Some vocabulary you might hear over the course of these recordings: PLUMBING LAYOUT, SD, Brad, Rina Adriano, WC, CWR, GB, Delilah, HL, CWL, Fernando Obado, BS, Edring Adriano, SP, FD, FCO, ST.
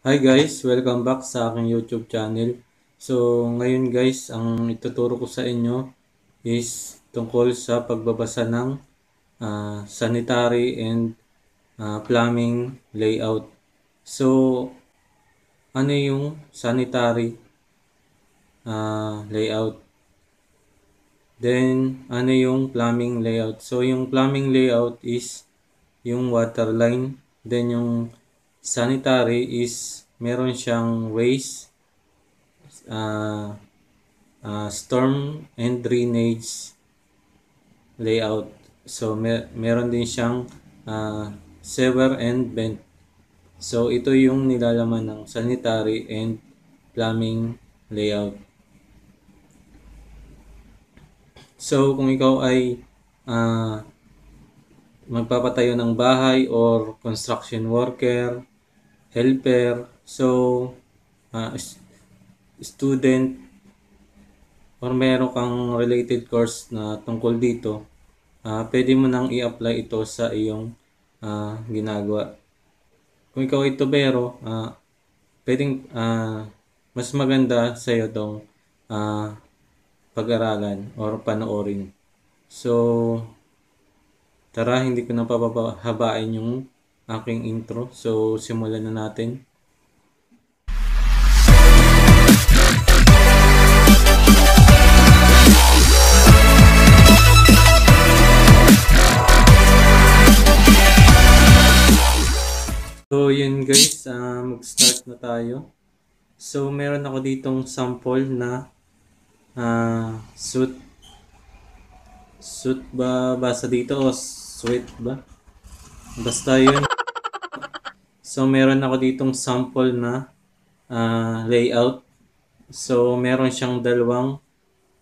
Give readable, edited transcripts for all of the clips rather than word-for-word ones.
Hi guys, welcome back sa aking YouTube channel. So ngayon guys, ang ituturo ko sa inyo is tungkol sa pagbabasa ng sanitary and plumbing layout. So ano yung sanitary layout? Then ano yung plumbing layout? So yung plumbing layout is yung water line, then yung sanitary is meron siyang waste, storm and drainage layout. So meron din siyang sewer and vent. So ito yung nilalaman ng sanitary and plumbing layout. So kung ikaw ay magpapatayo ng bahay or construction worker, helper, so student, or meron kang related course na tungkol dito, pwede mo nang i-apply ito sa iyong ginagawa. Kung ikaw ay tubero, pwedeng mas maganda sa iyo itong pag-aralan or panoorin. So tara, hindi ko na papahabain yung aking intro. So simulan na natin. So yun guys, mag-start na tayo. So meron ako ditong sample na suit ba basa dito o sweat ba? Basta yun. So meron ako ditong sample na layout. So meron siyang dalawang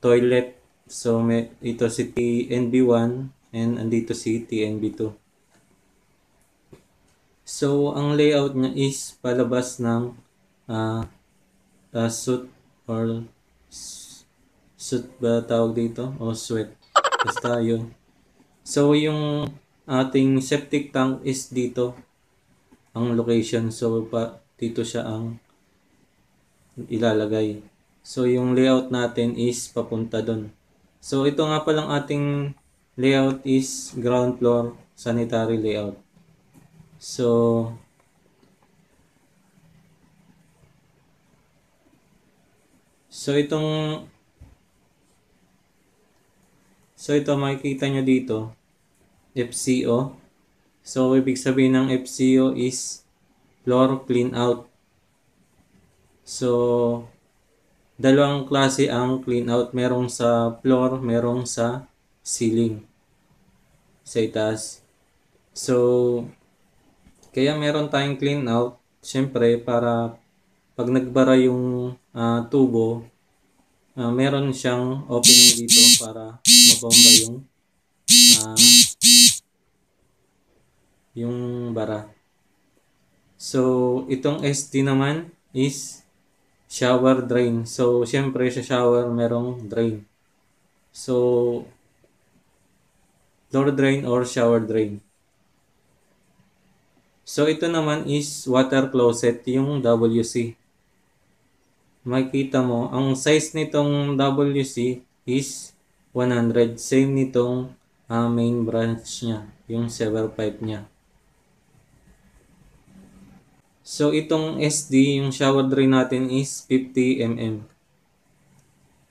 toilet. So ito si TNB1 and andito si TNB2. So ang layout niya is palabas ng suit or suit ba tawag dito? O sweat. Basta yun. So yung ating septic tank is dito ang location. So dito siya ang ilalagay. So yung layout natin is papunta dun. So ito nga palang ating layout is ground floor sanitary layout. So ito makikita nyo dito, FCO. So ibig sabihin ng FCO is floor clean out. So dalawang klase ang clean out. Merong sa floor, merong sa ceiling, sa itaas. So kaya meron tayong clean out, syempre para pag nagbara yung tubo, meron siyang opening dito para mabomba yung bara. So itong ST naman is shower drain. So syempre sa shower merong drain. So door drain or shower drain. So ito naman is water closet, yung WC. Makikita mo, ang size nitong WC is 100. Same nitong main branch niya, yung sewer pipe niya. So itong SD, yung shower drain natin is 50 mm.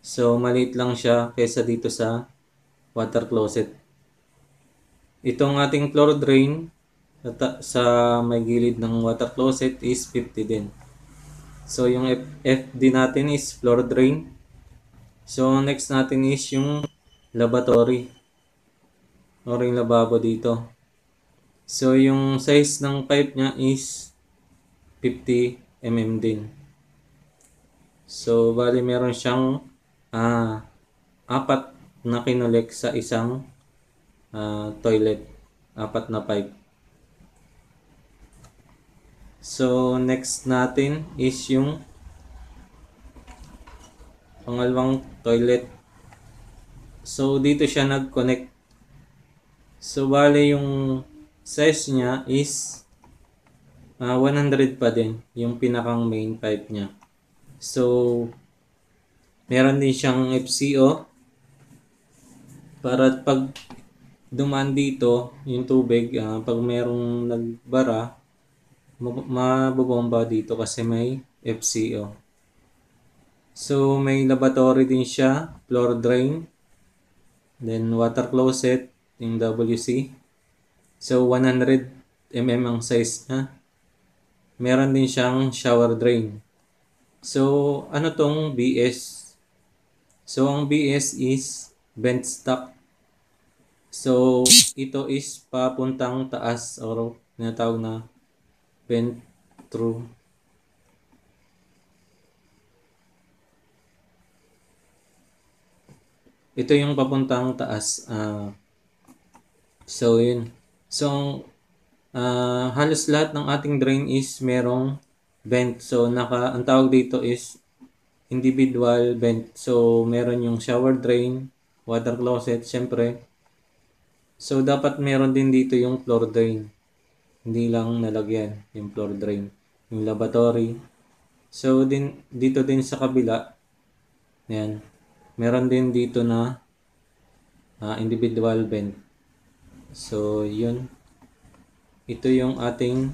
So maliit lang siya kaysa dito sa water closet. Itong ating floor drain sa may gilid ng water closet is 50 din. So yung FD natin is floor drain. So next natin is yung lavatory or yung lababo dito. So yung size ng pipe niya is 50 mm din. So bali meron siyang apat na kinulek sa isang toilet. Apat na pipe. So next natin is yung pangalawang toilet. So dito siya nag-connect. So bale yung size niya is 100 pa din yung pinakang main pipe niya. So meron din siyang FCO para pag dumaan dito yung tubig, pag merong nagbara mabobomba dito kasi may FCO. So may laboratory din siya, floor drain, then water closet, yung WC. So 100 mm ang size na. Meron din siyang shower drain. So ano tong BS? So ang BS is bent stock. So ito is papuntang taas or tinatawag na bent through. Ito yung papuntang taas. So yun. So halos lahat ng ating drain is merong vent. So ang tawag dito is individual vent. So meron yung shower drain, water closet, syempre. So dapat meron din dito yung floor drain. Hindi lang nalagyan yung floor drain, yung lavatory. So din dito din sa kabila. Ayan. Meron din dito na individual vent. So yun. Ito yung ating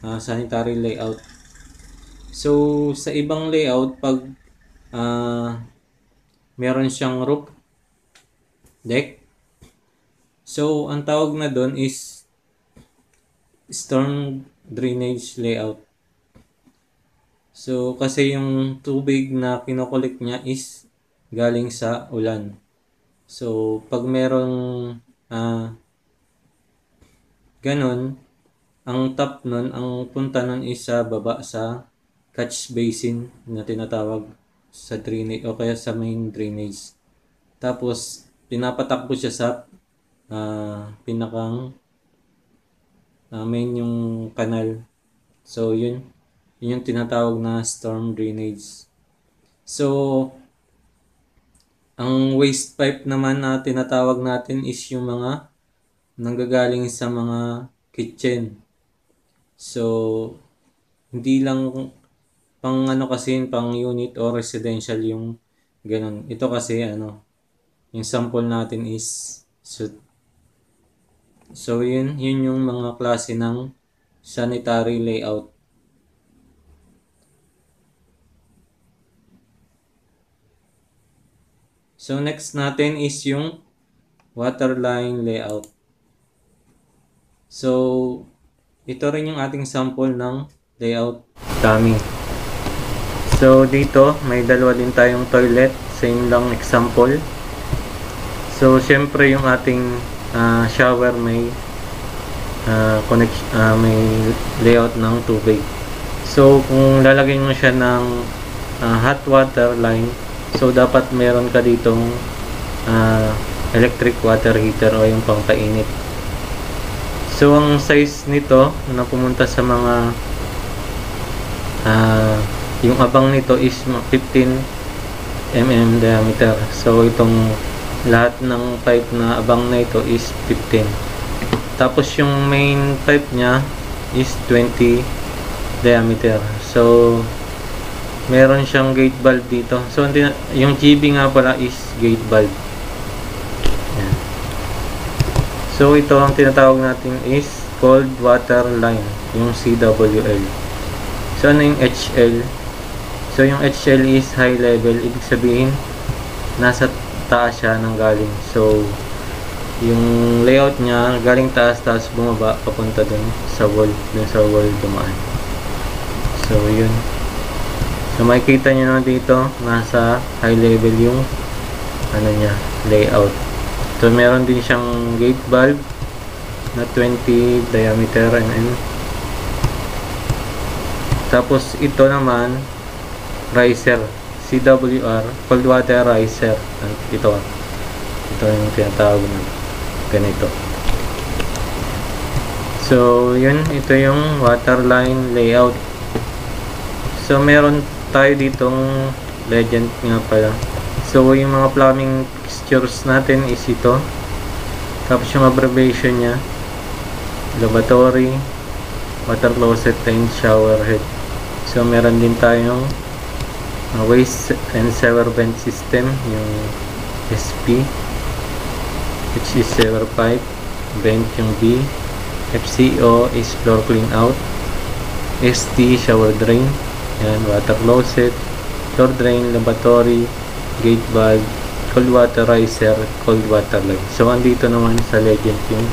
sanitary layout. So sa ibang layout pag meron siyang roof deck. So, ang tawag na doon is storm drainage layout. So, kasi yung tubig na kinokollect niya is galing sa ulan. So, pag merong ganun, ang top nun, ang punta nun is sa baba sa catch basin na tinatawag sa drainage o kaya sa main drainage. Tapos, pinapatakbo siya sa main yung kanal. So yun yung tinatawag na storm drainage. So ang waste pipe naman na tinatawag natin is yung mga nanggagaling sa mga kitchen. So hindi lang pang kasi pang unit o residential yung ganun. Ito kasi yung sample natin is So yun yung mga klase ng sanitary layout. So next natin is yung waterline layout. So ito rin yung ating sample ng layout dummy. So dito may dalawa din tayong toilet, same lang example. So syempre yung ating shower may may layout ng tubig. So kung lalagyan mo siya ng hot water line, so dapat meron ka ditong electric water heater o yung pangkainit. So ang size nito na pumunta sa mga yung abang nito is 15 mm diameter. So itong lahat ng pipe na abang na ito is 15. Tapos yung main pipe nya is 20 diameter. So meron siyang gate valve dito. So yung GB nga pala is gate valve. Ayan. So ito ang tinatawag natin is cold water line, yung CWL. So ano yung HL? So yung HL is high level, ibig sabihin nasa taas siya nang galing. So yung layout niya galing taas bumaba papunta dun sa wall, dumaan. So yun. So makikita niyo na dito nasa high level yung niya layout. So meron din siyang gate valve na 20 diameter mm. Tapos ito naman riser, CWR, cold water riser. Ito yung tinatawag na ganito. So yun, ito yung waterline layout. So meron tayo ditong legend nga pala. So yung mga plumbing fixtures natin is ito. Tapos yung abbreviation nya, lavatory, water closet and shower head. So meron din tayong waste and shower vent system, yung SP, which is shower pipe, vent yung B, FCO is floor clean out, ST shower drain, yan, water closet, floor drain, lavatory, gate valve, cold water riser, cold water line. So andito naman sa legend yung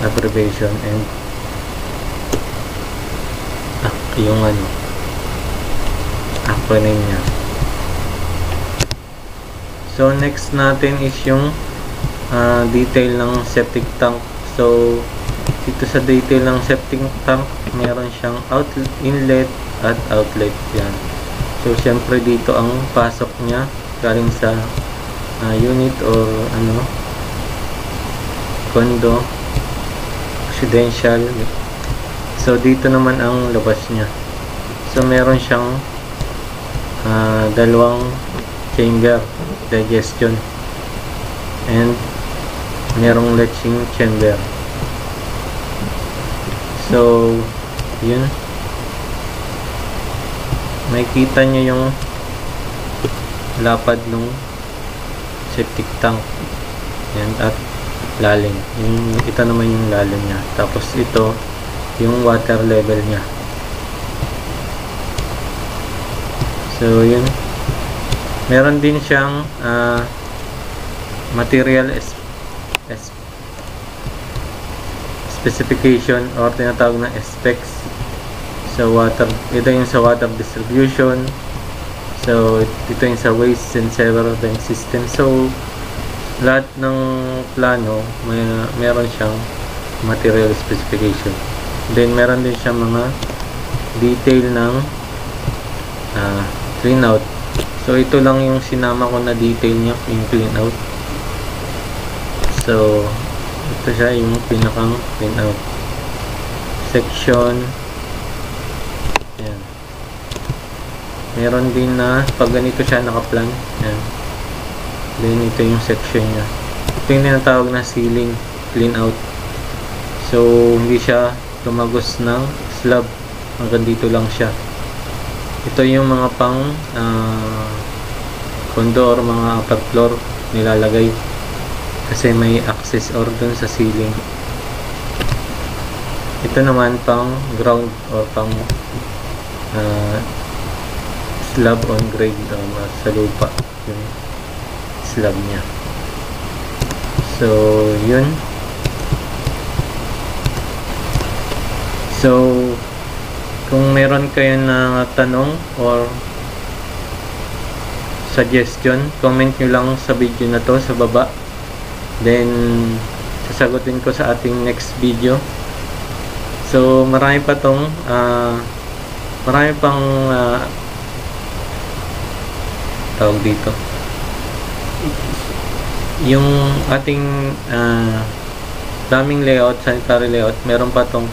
abbreviation and yung ano, acronym niya. So next natin is yung detail ng septic tank. So dito sa detail ng septic tank, meron siyang outlet, inlet at outlet, yan. So syempre dito ang pasok niya galing sa unit or ano, condo, residential. So dito naman ang labas niya. So meron siyang dalawang chamber, digestion and merong leaching chamber. So yun, makikita nyo yung lapad ng septic tank, yan, at lalim. Yung ito naman yung lalim niya. Tapos ito yung water level niya. So yun, meron din siyang material specification or tinatawag na specs. So water, ito yung sa water distribution. So ito yung sa waste and several vent system. So lahat ng plano meron siyang material specification. Then meron din siyang mga detail ng clean out. So ito lang yung sinama ko na detail niya, yung clean out. So ito siya yung pinakang clean out section. Yan. Meron din na pag ganito siya naka-plan. Yan. Then ito yung section niya. Ito yung tinatawag na ceiling clean out. So hindi siya tumagos ng slab, hanggang dito lang siya. Ito yung mga pang condo or mga upper floor nilalagay kasi may access or dun sa ceiling. Ito naman pang ground or pang slab on grade, sa lupa yung slab niya. So yun. So, kung meron kayo na tanong or suggestion, comment nyo lang sa video na to sa baba. Then, sasagutin ko sa ating next video. So, marami pa tong, marami pang tawag dito. Yung ating plumbing layout, sanitary layout, meron pa tong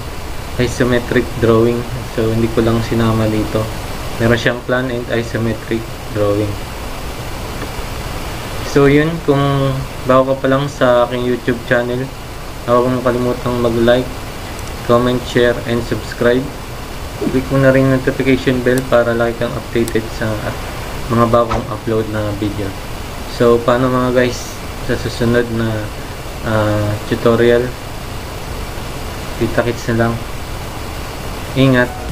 isometric drawing. So hindi ko lang sinama dito. Meron siyang plan and isometric drawing. So yun, kung bago ka pa lang sa aking YouTube channel, huwag mong kalimutang mag-like, comment, share, and subscribe. Click mo na rin yung notification bell para lagi kang updated sa mga bagong upload na video. So paano mga guys, sa susunod na tutorial, kita-kits na lang. Ingat.